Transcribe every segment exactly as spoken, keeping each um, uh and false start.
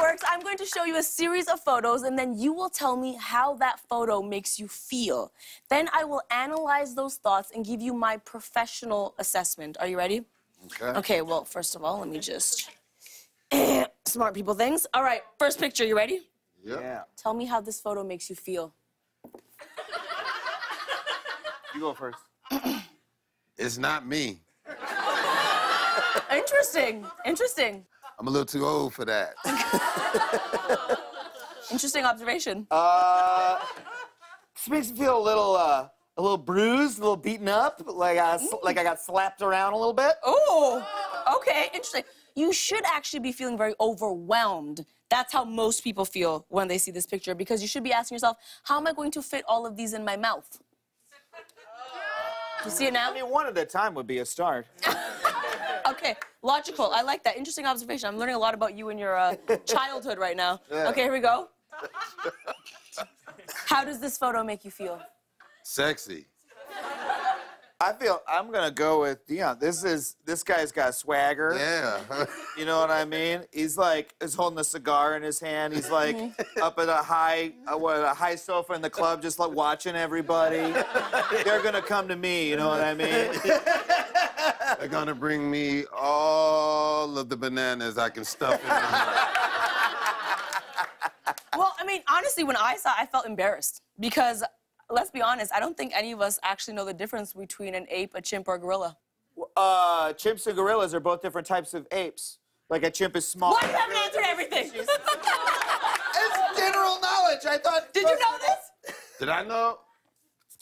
works. I'm going to show you a series of photos, and then you will tell me how that photo makes you feel. Then I will analyze those thoughts and give you my professional assessment. Are you ready? Okay. Okay, well, first of all, let me just... Smart people things. All right, first picture. You ready? Yeah. yeah. Tell me how this photo makes you feel. You go first. It's not me. Interesting. Interesting. I'm a little too old for that. Interesting observation. Uh, this makes me feel a little, uh, a little bruised, a little beaten up, like I, mm. like I got slapped around a little bit. Oh, okay, interesting. You should actually be feeling very overwhelmed. That's how most people feel when they see this picture, because you should be asking yourself, how am I going to fit all of these in my mouth? You see it now? I mean, one at a time would be a start. Okay, logical. I like that. Interesting observation. I'm learning a lot about you and your uh, childhood right now. Yeah. Okay, here we go. How does this photo make you feel? Sexy. I feel I'm gonna go with Deon. This is this guy's got swagger. Yeah. You know what I mean? He's like is holding a cigar in his hand. He's like mm-hmm. up at a high uh, what, a high sofa in the club, just like watching everybody. They're gonna come to me. You know what I mean? They're gonna bring me all of the bananas I can stuff in my mouth. Well, I mean, honestly, when I saw, I felt embarrassed because. Let's be honest, I don't think any of us actually know the difference between an ape, a chimp, or a gorilla. Uh, chimps and gorillas are both different types of apes. Like, a chimp is small. Why you haven't answered everything? It's general knowledge, I thought... Did you know this? Did I know?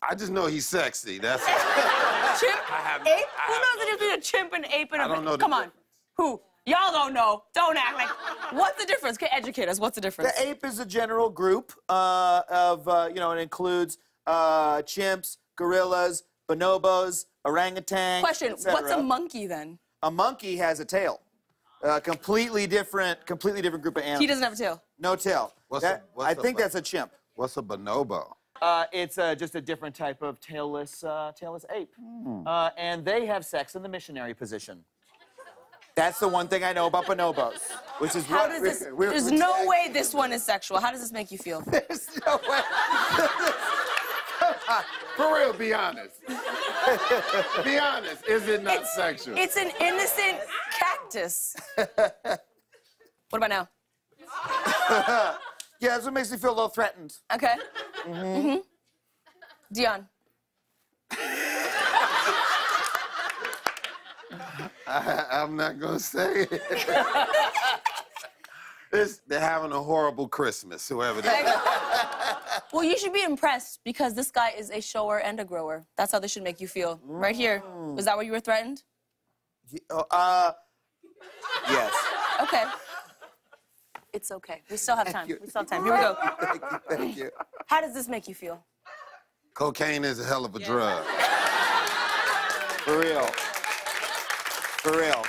I just know he's sexy, that's... Chimp, I have, ape? I have, Who knows the difference between a chimp and an ape and a... I don't know Come on. Who? Y'all don't know. Don't act like... What's the difference? Okay, educate us. What's the difference? The ape is a general group uh, of, uh, you know, it includes... Uh, chimps, gorillas, bonobos, orangutans. Question, what's a monkey then? A monkey has a tail. A completely different, completely different group of animals. He doesn't have a tail. No tail. What's that, a, what's I think a, that's a chimp. What's a bonobo? Uh, it's uh, just a different type of tailless, uh, tailless ape. Mm. Uh, and they have sex in the missionary position. That's the one thing I know about bonobos, which is How what... Does this, we're, we're, there's we're no sex. way this one is sexual. How does this make you feel? There's no way. Uh, for real, be honest. Be honest. Is it not it's, sexual? It's an innocent cactus. What about now? Yeah, that's what makes me feel a little threatened. Okay. Mm-hmm. Mm-hmm. Deon. I, I'm not gonna say it. It's, they're having a horrible Christmas, whoever they are. Well, you should be impressed because this guy is a shower and a grower. That's how this should make you feel. Right here. Was that where you were threatened? Uh, yes. Okay. It's okay. We still have time. We still have time. Here we go. Thank you, thank you. How does this make you feel? Cocaine is a hell of a yeah. drug. For real. For real.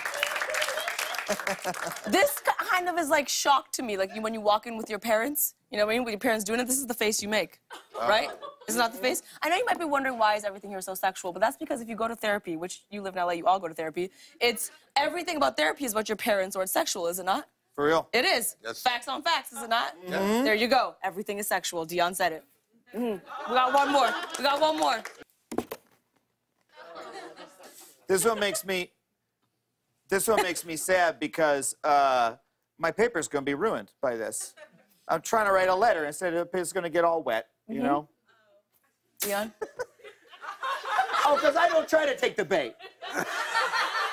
This kind of is like shock to me, like when you walk in with your parents, you know what I mean? When your parents doing it, this is the face you make, uh, right? Is it not the face? I know you might be wondering why is everything here so sexual, but that's because if you go to therapy, which you live in L A, you all go to therapy, it's everything about therapy is about your parents or it's sexual, is it not? For real. It is. Yes. Facts on facts, is it not? Mm-hmm. There you go. Everything is sexual. Deon said it. Mm-hmm. We got one more. We got one more. This one makes me... This one makes me sad because uh, my paper's going to be ruined by this. I'm trying to write a letter. Instead of it's going to get all wet, you mm-hmm. know? Deon? Oh, because I don't try to take the bait.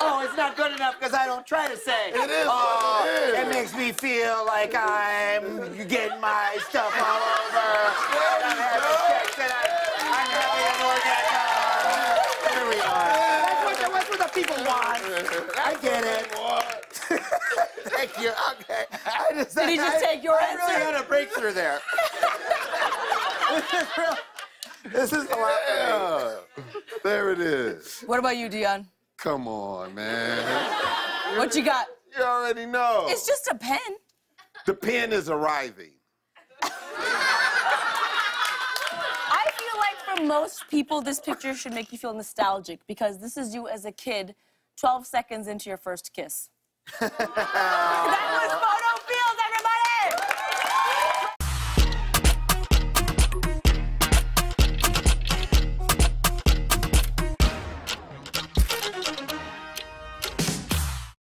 Oh, it's not good enough because I don't try to say, it is oh, it, is. it makes me feel like I'm getting my stuff all over. There I'm having sex and I'm, I'm having an orgasm. There we are. That's what the people want. I get it. Thank you. Okay. I just, Did he I, just take your I answer? I really had a breakthrough there. This is real. This is a lot. Yeah. There it is. What about you, Deon? Come on, man. What you got? You already know. It's just a pen. The pen is arriving. For most people, this picture should make you feel nostalgic because this is you as a kid, twelve seconds into your first kiss. That was